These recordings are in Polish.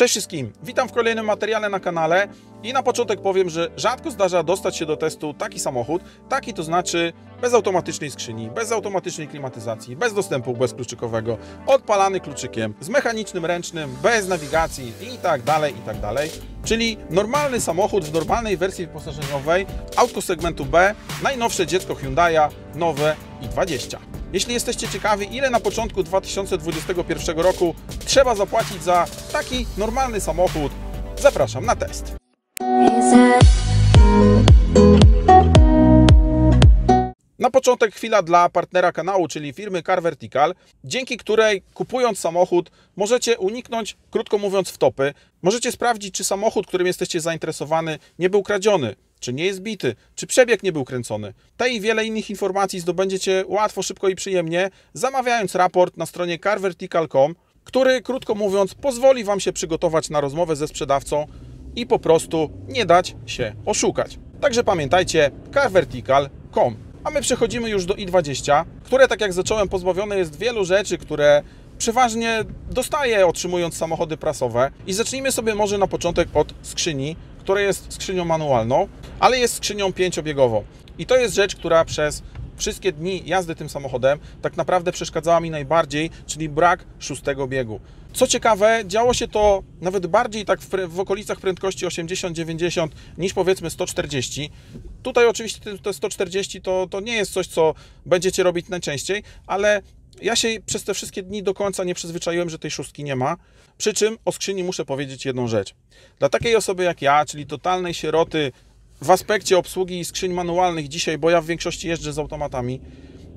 Cześć wszystkim, witam w kolejnym materiale na kanale i na początek powiem, że rzadko zdarza dostać się do testu taki samochód, taki to znaczy bez automatycznej skrzyni, bez automatycznej klimatyzacji, bez dostępu bezkluczykowego, odpalany kluczykiem, z mechanicznym ręcznym, bez nawigacji i tak dalej, czyli normalny samochód w normalnej wersji wyposażeniowej, autko segmentu B, najnowsze dziecko Hyundai'a, nowe i20. Jeśli jesteście ciekawi, ile na początku 2021 roku trzeba zapłacić za taki normalny samochód, zapraszam na test. Na początek chwila dla partnera kanału, czyli firmy CarVertical, dzięki której kupując samochód możecie uniknąć, krótko mówiąc, wtopy. Możecie sprawdzić, czy samochód, którym jesteście zainteresowany, nie był kradziony, czy nie jest bity, czy przebieg nie był kręcony. Te i wiele innych informacji zdobędziecie łatwo, szybko i przyjemnie, zamawiając raport na stronie carvertical.com, który, krótko mówiąc, pozwoli Wam się przygotować na rozmowę ze sprzedawcą i po prostu nie dać się oszukać. Także pamiętajcie, carvertical.com. A my przechodzimy już do i20, które, tak jak zacząłem, pozbawione jest wielu rzeczy, które przeważnie dostaję, otrzymując samochody prasowe. I zacznijmy sobie może na początek od skrzyni, która jest skrzynią manualną, ale jest skrzynią pięciobiegową. I to jest rzecz, która przez wszystkie dni jazdy tym samochodem tak naprawdę przeszkadzała mi najbardziej, czyli brak szóstego biegu. Co ciekawe, działo się to nawet bardziej tak w okolicach prędkości 80-90 niż powiedzmy 140. Tutaj oczywiście te 140 to nie jest coś, co będziecie robić najczęściej, ale ja się przez te wszystkie dni do końca nie przyzwyczaiłem, że tej szóstki nie ma. Przy czym o skrzyni muszę powiedzieć jedną rzecz. Dla takiej osoby jak ja, czyli totalnej sieroty w aspekcie obsługi skrzyń manualnych dzisiaj, bo ja w większości jeżdżę z automatami,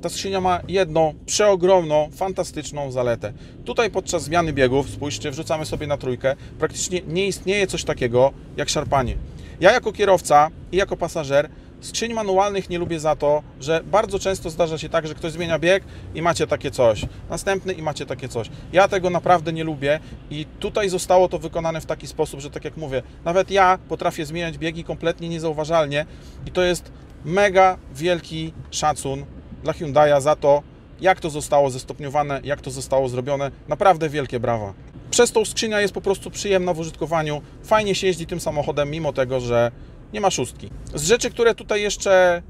ta skrzynia ma jedną przeogromną, fantastyczną zaletę. Tutaj podczas zmiany biegów, spójrzcie, wrzucamy sobie na trójkę, praktycznie nie istnieje coś takiego jak szarpanie. Ja jako kierowca i jako pasażer skrzyń manualnych nie lubię za to, że bardzo często zdarza się tak, że ktoś zmienia bieg i macie takie coś, następny i macie takie coś. Ja tego naprawdę nie lubię i tutaj zostało to wykonane w taki sposób, że tak jak mówię, nawet ja potrafię zmieniać biegi kompletnie niezauważalnie i to jest mega wielki szacun dla Hyundai'a za to, jak to zostało zestopniowane, jak to zostało zrobione. Naprawdę wielkie brawa. Przez to skrzynia jest po prostu przyjemna w użytkowaniu, fajnie się jeździ tym samochodem, mimo tego, że nie ma szóstki. Z rzeczy, które tutaj jeszcze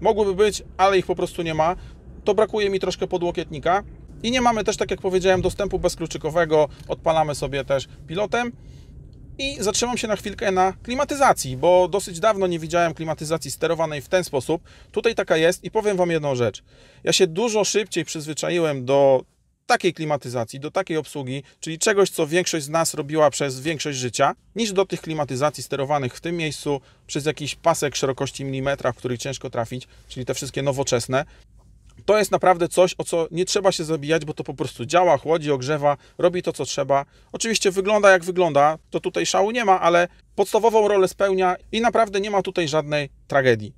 mogłyby być, ale ich po prostu nie ma, to brakuje mi troszkę podłokietnika i nie mamy też, tak jak powiedziałem, dostępu bezkluczykowego. Odpalamy sobie też pilotem i zatrzymam się na chwilkę na klimatyzacji, bo dosyć dawno nie widziałem klimatyzacji sterowanej w ten sposób. Tutaj taka jest i powiem Wam jedną rzecz. Ja się dużo szybciej przyzwyczaiłem do takiej klimatyzacji, do takiej obsługi, czyli czegoś, co większość z nas robiła przez większość życia, niż do tych klimatyzacji sterowanych w tym miejscu przez jakiś pasek szerokości milimetra, w który ciężko trafić, czyli te wszystkie nowoczesne. To jest naprawdę coś, o co nie trzeba się zabijać, bo to po prostu działa, chłodzi, ogrzewa, robi to, co trzeba. Oczywiście wygląda jak wygląda, to tutaj szału nie ma, ale podstawową rolę spełnia i naprawdę nie ma tutaj żadnej tragedii.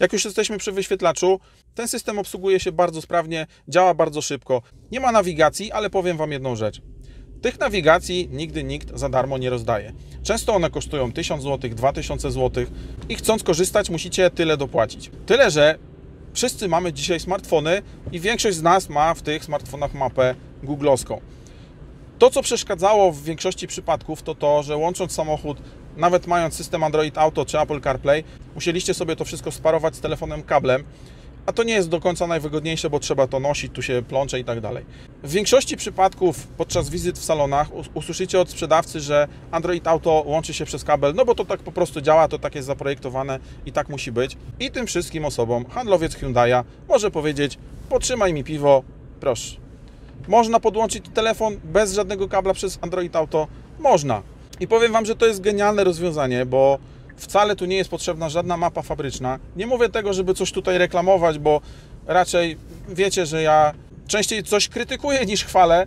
Jak już jesteśmy przy wyświetlaczu, ten system obsługuje się bardzo sprawnie, działa bardzo szybko. Nie ma nawigacji, ale powiem Wam jedną rzecz. Tych nawigacji nigdy nikt za darmo nie rozdaje. Często one kosztują 1000 zł, 2000 zł i chcąc korzystać, musicie tyle dopłacić. Tyle, że wszyscy mamy dzisiaj smartfony i większość z nas ma w tych smartfonach mapę googlowską. To, co przeszkadzało w większości przypadków, to to, że łącząc samochód, nawet mając system Android Auto czy Apple CarPlay, musieliście sobie to wszystko sparować z telefonem kablem, a to nie jest do końca najwygodniejsze, bo trzeba to nosić, tu się plącze i tak dalej. W większości przypadków podczas wizyt w salonach usłyszycie od sprzedawcy, że Android Auto łączy się przez kabel, no bo to tak po prostu działa, to tak jest zaprojektowane i tak musi być. I tym wszystkim osobom handlowiec Hyundai'a może powiedzieć: potrzymaj mi piwo, proszę. Można podłączyć telefon bez żadnego kabla przez Android Auto? Można. I powiem Wam, że to jest genialne rozwiązanie, bo wcale tu nie jest potrzebna żadna mapa fabryczna. Nie mówię tego, żeby coś tutaj reklamować, bo raczej wiecie, że ja częściej coś krytykuję niż chwalę,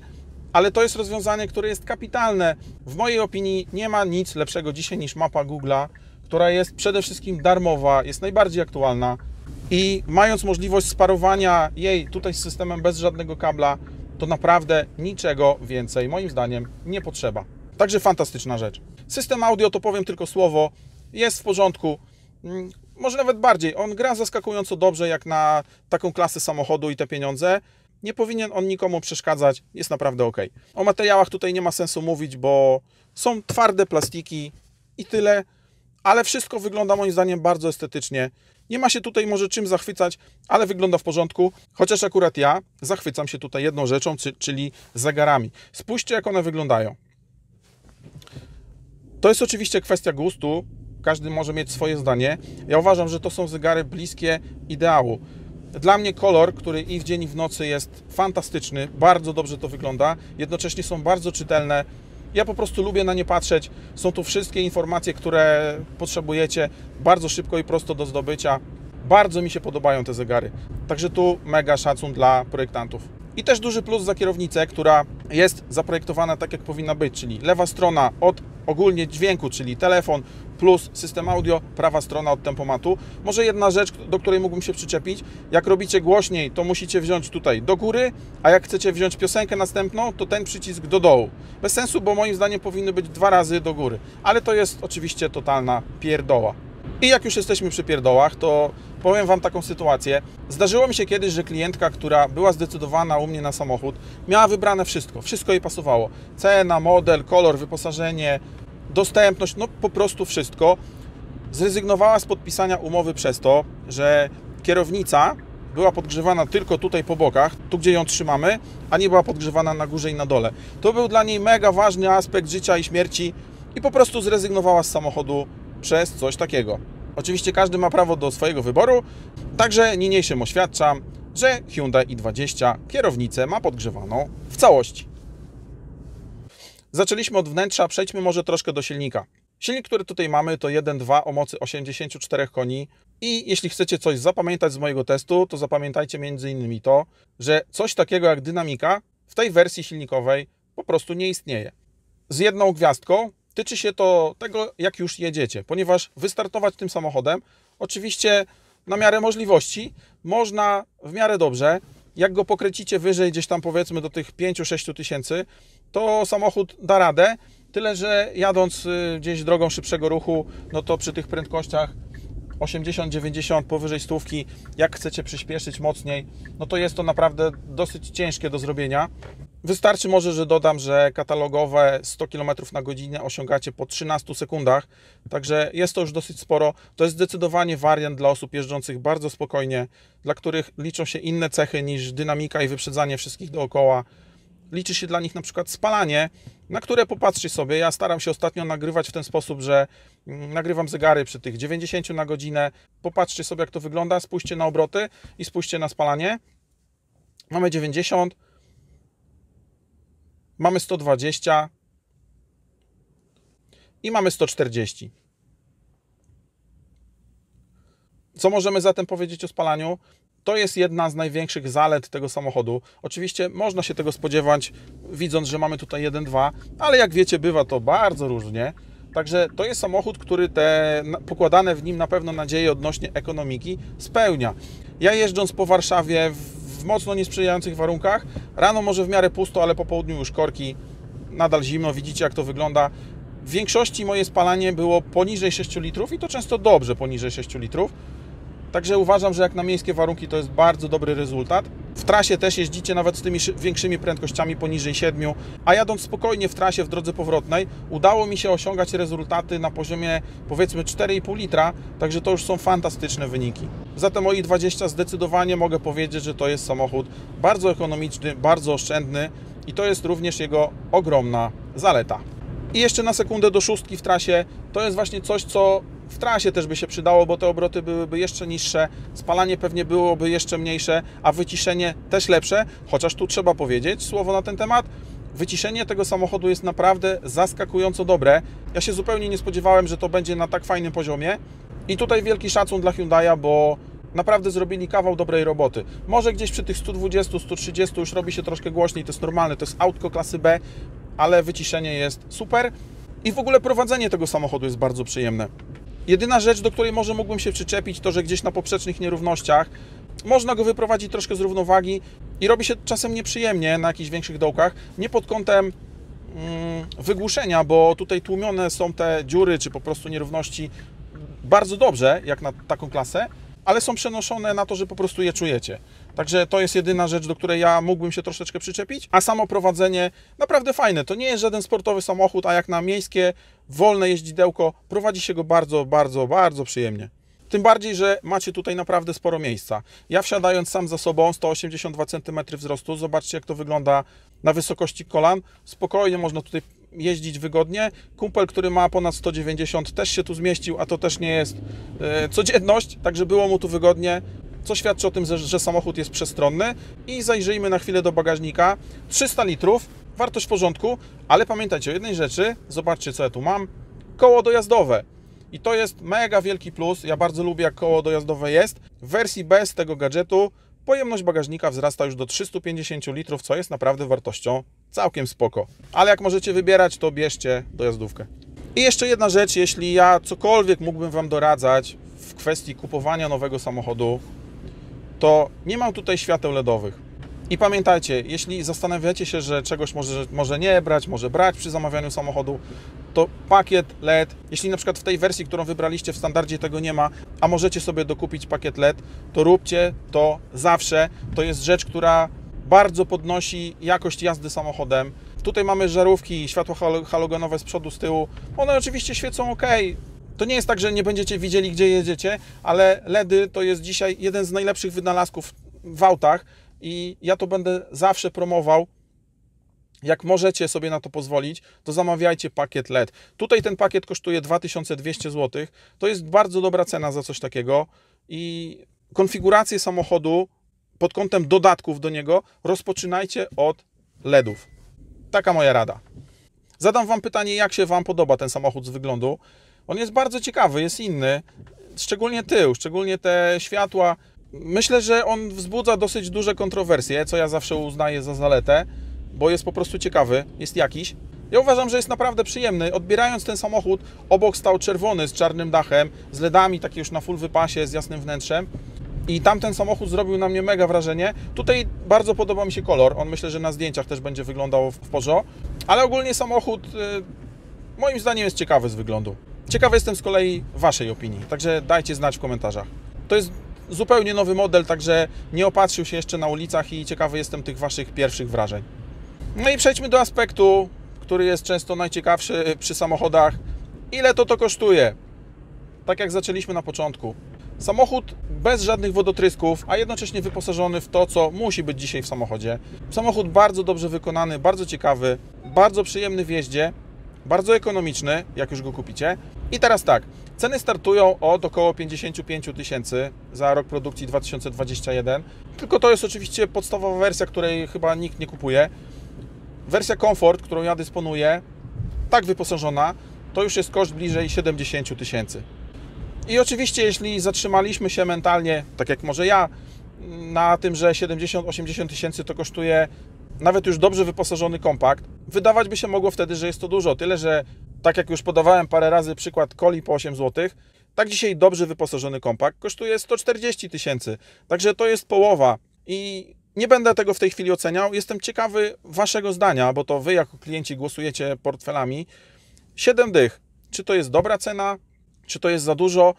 ale to jest rozwiązanie, które jest kapitalne. W mojej opinii nie ma nic lepszego dzisiaj niż mapa Google'a, która jest przede wszystkim darmowa, jest najbardziej aktualna i mając możliwość sparowania jej tutaj z systemem bez żadnego kabla, to naprawdę niczego więcej moim zdaniem nie potrzeba. Także fantastyczna rzecz. System audio, to powiem tylko słowo, jest w porządku, może nawet bardziej. On gra zaskakująco dobrze jak na taką klasę samochodu i te pieniądze. Nie powinien on nikomu przeszkadzać, jest naprawdę ok. O materiałach tutaj nie ma sensu mówić, bo są twarde plastiki i tyle, ale wszystko wygląda moim zdaniem bardzo estetycznie. Nie ma się tutaj może czym zachwycać, ale wygląda w porządku, chociaż akurat ja zachwycam się tutaj jedną rzeczą, czyli zegarami. Spójrzcie, jak one wyglądają. To jest oczywiście kwestia gustu, każdy może mieć swoje zdanie. Ja uważam, że to są zegary bliskie ideału. Dla mnie kolor, który i w dzień, i w nocy jest fantastyczny, bardzo dobrze to wygląda, jednocześnie są bardzo czytelne. Ja po prostu lubię na nie patrzeć, są tu wszystkie informacje, które potrzebujecie, bardzo szybko i prosto do zdobycia. Bardzo mi się podobają te zegary, także tu mega szacun dla projektantów. I też duży plus za kierownicę, która jest zaprojektowana tak, jak powinna być, czyli lewa strona od ogólnie dźwięku, czyli telefon plus system audio, prawa strona od tempomatu. Może jedna rzecz, do której mógłbym się przyczepić. Jak robicie głośniej, to musicie wziąć tutaj do góry, a jak chcecie wziąć piosenkę następną, to ten przycisk do dołu. Bez sensu, bo moim zdaniem powinny być dwa razy do góry. Ale to jest oczywiście totalna pierdoła. I jak już jesteśmy przy pierdołach, to powiem Wam taką sytuację. Zdarzyło mi się kiedyś, że klientka, która była zdecydowana u mnie na samochód, miała wybrane wszystko. Wszystko jej pasowało. Cena, model, kolor, wyposażenie, dostępność, no po prostu wszystko. Zrezygnowała z podpisania umowy przez to, że kierownica była podgrzewana tylko tutaj po bokach, tu gdzie ją trzymamy, a nie była podgrzewana na górze i na dole. To był dla niej mega ważny aspekt życia i śmierci i po prostu zrezygnowała z samochodu przez coś takiego. Oczywiście każdy ma prawo do swojego wyboru, także niniejszym oświadczam, że Hyundai i20 kierownicę ma podgrzewaną w całości. Zaczęliśmy od wnętrza, przejdźmy może troszkę do silnika. Silnik, który tutaj mamy, to 1.2 o mocy 84 koni i jeśli chcecie coś zapamiętać z mojego testu, to zapamiętajcie m.in. to, że coś takiego jak dynamika w tej wersji silnikowej po prostu nie istnieje. Z jedną gwiazdką. Tyczy się to tego, jak już jedziecie, ponieważ wystartować tym samochodem, oczywiście na miarę możliwości, można w miarę dobrze, jak go pokręcicie wyżej, gdzieś tam powiedzmy do tych 5-6 tysięcy, to samochód da radę, tyle że jadąc gdzieś drogą szybszego ruchu, no to przy tych prędkościach 80-90 powyżej stówki, jak chcecie przyspieszyć mocniej, no to jest to naprawdę dosyć ciężkie do zrobienia. Wystarczy może, że dodam, że katalogowe 100 km na godzinę osiągacie po 13 sekundach, także jest to już dosyć sporo. To jest zdecydowanie wariant dla osób jeżdżących bardzo spokojnie, dla których liczą się inne cechy niż dynamika i wyprzedzanie wszystkich dookoła. Liczy się dla nich na przykład spalanie, na które popatrzcie sobie. Ja staram się ostatnio nagrywać w ten sposób, że nagrywam zegary przy tych 90 na godzinę. Popatrzcie sobie, jak to wygląda, spójrzcie na obroty i spójrzcie na spalanie. Mamy 90, mamy 120 i mamy 140. Co możemy zatem powiedzieć o spalaniu? To jest jedna z największych zalet tego samochodu. Oczywiście można się tego spodziewać, widząc, że mamy tutaj 1.2, ale jak wiecie, bywa to bardzo różnie. Także to jest samochód, który te pokładane w nim na pewno nadzieje odnośnie ekonomiki spełnia. Ja jeżdżąc po Warszawie w mocno niesprzyjających warunkach, rano może w miarę pusto, ale po południu już korki, nadal zimno, widzicie jak to wygląda. W większości moje spalanie było poniżej 6 litrów i to często dobrze poniżej 6 litrów. Także uważam, że jak na miejskie warunki to jest bardzo dobry rezultat. W trasie też jeździcie nawet z tymi większymi prędkościami poniżej 7, a jadąc spokojnie w trasie w drodze powrotnej udało mi się osiągać rezultaty na poziomie powiedzmy 4,5 litra, także to już są fantastyczne wyniki. Zatem o i20 zdecydowanie mogę powiedzieć, że to jest samochód bardzo ekonomiczny, bardzo oszczędny i to jest również jego ogromna zaleta. I jeszcze na sekundę do szóstki w trasie, to jest właśnie coś, co w trasie też by się przydało, bo te obroty byłyby jeszcze niższe, spalanie pewnie byłoby jeszcze mniejsze, a wyciszenie też lepsze, chociaż tu trzeba powiedzieć słowo na ten temat. Wyciszenie tego samochodu jest naprawdę zaskakująco dobre. Ja się zupełnie nie spodziewałem, że to będzie na tak fajnym poziomie. I tutaj wielki szacun dla Hyundai'a, bo naprawdę zrobili kawał dobrej roboty. Może gdzieś przy tych 120-130 już robi się troszkę głośniej, to jest normalne, to jest autko klasy B, ale wyciszenie jest super i w ogóle prowadzenie tego samochodu jest bardzo przyjemne. Jedyna rzecz, do której może mógłbym się przyczepić, to, że gdzieś na poprzecznych nierównościach można go wyprowadzić troszkę z równowagi i robi się czasem nieprzyjemnie na jakichś większych dołkach, nie pod kątem wygłuszenia, bo tutaj tłumione są te dziury czy po prostu nierówności bardzo dobrze, jak na taką klasę, ale są przenoszone na to, że po prostu je czujecie. Także to jest jedyna rzecz, do której ja mógłbym się troszeczkę przyczepić, a samo prowadzenie naprawdę fajne. To nie jest żaden sportowy samochód, a jak na miejskie, wolne jeździdełko, prowadzi się go bardzo, bardzo, bardzo przyjemnie. Tym bardziej, że macie tutaj naprawdę sporo miejsca. Ja wsiadając sam za sobą, 182 cm wzrostu, zobaczcie jak to wygląda na wysokości kolan. Spokojnie można tutaj jeździć wygodnie. Kumpel, który ma ponad 190, też się tu zmieścił, a to też nie jest codzienność, także było mu tu wygodnie. Co świadczy o tym, że samochód jest przestronny. I zajrzyjmy na chwilę do bagażnika. 300 litrów, wartość w porządku, ale pamiętajcie o jednej rzeczy, zobaczcie co ja tu mam, koło dojazdowe. I to jest mega wielki plus, ja bardzo lubię jak koło dojazdowe jest. W wersji bez tego gadżetu pojemność bagażnika wzrasta już do 350 litrów, co jest naprawdę wartością całkiem spoko. Ale jak możecie wybierać, to bierzcie dojazdówkę. I jeszcze jedna rzecz, jeśli ja cokolwiek mógłbym Wam doradzać w kwestii kupowania nowego samochodu, to nie mam tutaj świateł LEDowych. I pamiętajcie, jeśli zastanawiacie się, że czegoś może nie brać, może brać przy zamawianiu samochodu, to pakiet LED, jeśli na przykład w tej wersji, którą wybraliście w standardzie tego nie ma, a możecie sobie dokupić pakiet LED, to róbcie to zawsze. To jest rzecz, która bardzo podnosi jakość jazdy samochodem. Tutaj mamy żarówki, światła halogenowe z przodu, z tyłu. One oczywiście świecą ok. To nie jest tak, że nie będziecie widzieli, gdzie jedziecie, ale LEDy to jest dzisiaj jeden z najlepszych wynalazków w autach i ja to będę zawsze promował. Jak możecie sobie na to pozwolić, to zamawiajcie pakiet LED. Tutaj ten pakiet kosztuje 2200 zł. To jest bardzo dobra cena za coś takiego i konfigurację samochodu pod kątem dodatków do niego rozpoczynajcie od LEDów. Taka moja rada. Zadam Wam pytanie, jak się Wam podoba ten samochód z wyglądu. On jest bardzo ciekawy, jest inny, szczególnie tył, szczególnie te światła. Myślę, że on wzbudza dosyć duże kontrowersje, co ja zawsze uznaję za zaletę, bo jest po prostu ciekawy, jest jakiś. Ja uważam, że jest naprawdę przyjemny. Odbierając ten samochód, obok stał czerwony z czarnym dachem, z LEDami, taki już na full wypasie, z jasnym wnętrzem. I tamten samochód zrobił na mnie mega wrażenie. Tutaj bardzo podoba mi się kolor, on myślę, że na zdjęciach też będzie wyglądał w porządku. Ale ogólnie samochód moim zdaniem jest ciekawy z wyglądu. Ciekawy jestem z kolei Waszej opinii, także dajcie znać w komentarzach. To jest zupełnie nowy model, także nie opatrzył się jeszcze na ulicach i ciekawy jestem tych Waszych pierwszych wrażeń. No i przejdźmy do aspektu, który jest często najciekawszy przy samochodach. Ile to kosztuje? Tak jak zaczęliśmy na początku. Samochód bez żadnych wodotrysków, a jednocześnie wyposażony w to, co musi być dzisiaj w samochodzie. Samochód bardzo dobrze wykonany, bardzo ciekawy, bardzo przyjemny w jeździe. Bardzo ekonomiczny, jak już go kupicie. I teraz tak, ceny startują od około 55 tysięcy za rok produkcji 2021. Tylko to jest oczywiście podstawowa wersja, której chyba nikt nie kupuje. Wersja Comfort, którą ja dysponuję, tak wyposażona, to już jest koszt bliżej 70 tysięcy. I oczywiście, jeśli zatrzymaliśmy się mentalnie, tak jak może ja, na tym, że 70-80 tysięcy to kosztuje nawet już dobrze wyposażony kompakt, wydawać by się mogło wtedy, że jest to dużo. Tyle, że tak jak już podawałem parę razy przykład Coli po 8 zł, tak dzisiaj dobrze wyposażony kompakt kosztuje 140 tysięcy. Także to jest połowa i nie będę tego w tej chwili oceniał. Jestem ciekawy Waszego zdania, bo to Wy jako klienci głosujecie portfelami. 7 dych. Czy to jest dobra cena? Czy to jest za dużo?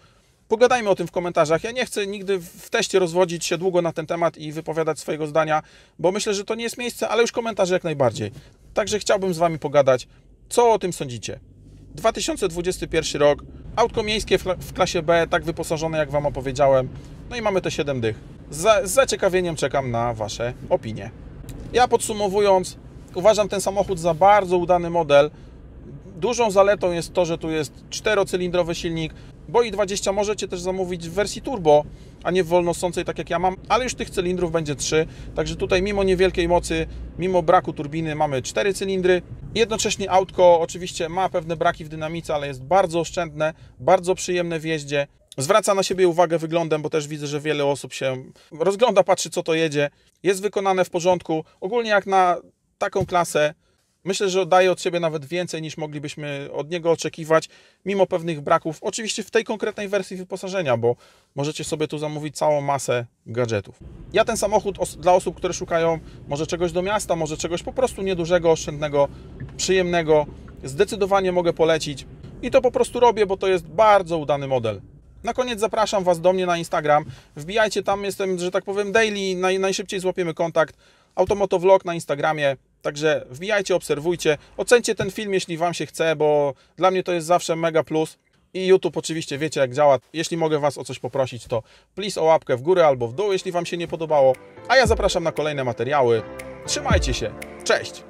Pogadajmy o tym w komentarzach. Ja nie chcę nigdy w teście rozwodzić się długo na ten temat i wypowiadać swojego zdania, bo myślę, że to nie jest miejsce, ale już komentarze jak najbardziej. Także chciałbym z Wami pogadać, co o tym sądzicie. 2021 rok, autko miejskie w klasie B, tak wyposażone jak Wam opowiedziałem. No i mamy te 7 dych. Z zaciekawieniem czekam na Wasze opinie. Ja podsumowując, uważam ten samochód za bardzo udany model. Dużą zaletą jest to, że tu jest 4-cylindrowy silnik, bo i20 możecie też zamówić w wersji turbo, a nie w wolnosącej, tak jak ja mam, ale już tych cylindrów będzie 3, także tutaj mimo niewielkiej mocy, mimo braku turbiny mamy 4 cylindry. Jednocześnie autko oczywiście ma pewne braki w dynamice, ale jest bardzo oszczędne, bardzo przyjemne w jeździe. Zwraca na siebie uwagę wyglądem, bo też widzę, że wiele osób się rozgląda, patrzy co to jedzie. Jest wykonane w porządku, ogólnie jak na taką klasę. Myślę, że daje od siebie nawet więcej niż moglibyśmy od niego oczekiwać, mimo pewnych braków. Oczywiście w tej konkretnej wersji wyposażenia, bo możecie sobie tu zamówić całą masę gadżetów. Ja ten samochód dla osób, które szukają może czegoś do miasta, może czegoś po prostu niedużego, oszczędnego, przyjemnego, zdecydowanie mogę polecić. I to po prostu robię, bo to jest bardzo udany model. Na koniec zapraszam Was do mnie na Instagram. Wbijajcie tam, jestem, że tak powiem, daily, najszybciej złapiemy kontakt. AutoMotoVlog na Instagramie. Także wbijajcie, obserwujcie. Oceńcie ten film, jeśli Wam się chce, bo dla mnie to jest zawsze mega plus. I YouTube oczywiście wiecie jak działa. Jeśli mogę Was o coś poprosić, to please o łapkę w górę albo w dół, jeśli Wam się nie podobało. A ja zapraszam na kolejne materiały. Trzymajcie się. Cześć!